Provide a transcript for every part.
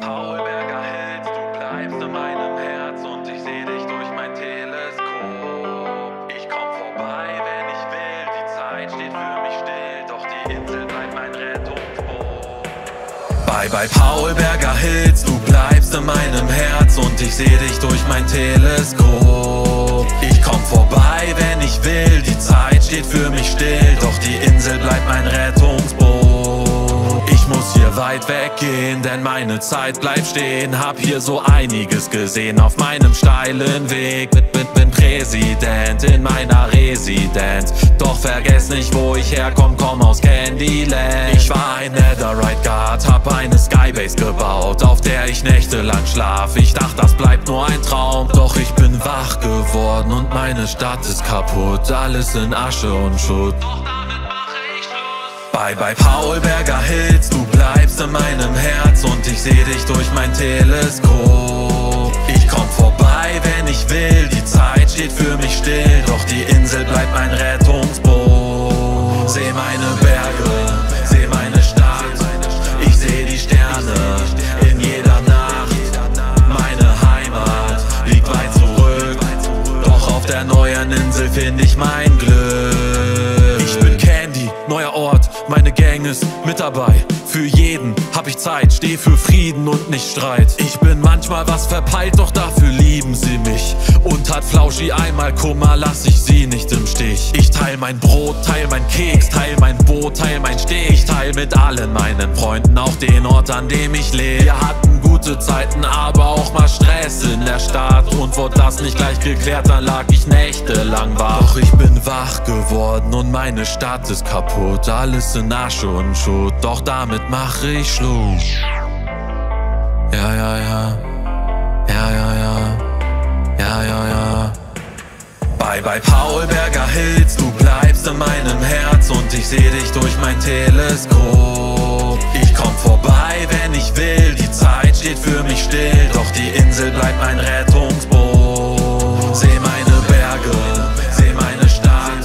Paulberger Hills, du bleibst in meinem Herz und ich seh dich durch mein Teleskop. Ich komm vorbei, wenn ich will, die Zeit steht für mich still, doch die Insel bleibt mein Rettungsboot. Bye bye Paulberger Hills, du bleibst in meinem Herz und ich seh dich durch mein Teleskop. Ich komm vorbei, wenn ich will, die Zeit steht für mich still, doch die Insel bleibt mein Rettungsboot. Ich muss hier weit weggehen, denn meine Zeit bleibt stehen. Hab hier so einiges gesehen auf meinem steilen Weg. Bin Präsident in meiner Residenz. Doch vergess nicht, wo ich herkomm, komm aus Candyland. Ich war ein Netherite Guard, hab eine Skybase gebaut, auf der ich nächtelang schlaf. Ich dachte, das bleibt nur ein Traum. Doch ich bin wach geworden und meine Stadt ist kaputt. Alles in Asche und Schutt. Bye bye Paulberger Hills, du bleibst in meinem Herz und ich seh dich durch mein Teleskop. Ich komm vorbei, wenn ich will, die Zeit steht für mich still, doch die Insel bleibt mein Rettungsboot. Seh meine Berge, seh meine Stadt, ich seh die Sterne in jeder Nacht. Meine Heimat liegt weit zurück, doch auf der neuen Insel find ich mein Glück. Ich bin Candy, neuer Ort. Meine Gang ist mit dabei, für jeden hab ich Zeit, steh für Frieden und nicht Streit. Ich bin manchmal was verpeilt, doch dafür lieben sie mich. Und hat Flauschi einmal Kummer, lass ich sie nicht im Stich. Ich teil mein Brot, teil mein Keks, teil mein Boot, teil mein Steg. Ich teil mit allen meinen Freunden, auch den Ort, an dem ich lebe. Wir hatten gute Zeiten, aber auch mal Stress in der Stadt. Und wurde das nicht gleich geklärt, dann lag ich nächtelang wach. Doch ich bin wach geworden und meine Stadt ist kaputt, alles in Asche und Schutt, doch damit mach ich Schluss. Ja, ja, ja. Ja, ja, ja. Ja, ja, ja. Bye bye Paulberger Hills, du bleibst in meinem Herz und ich seh dich durch mein Teleskop. Ich komm vorbei, wenn ich will, die Zeit steht für mich still, doch die Insel bleibt mein Rettungsboot. Seh meine Berge, seh meine Stadt,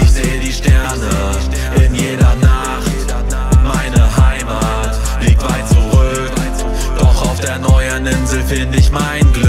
ich seh die Sterne in jeder Nacht. Meine Heimat liegt weit zurück, doch auf der neuen Insel find ich mein Glück.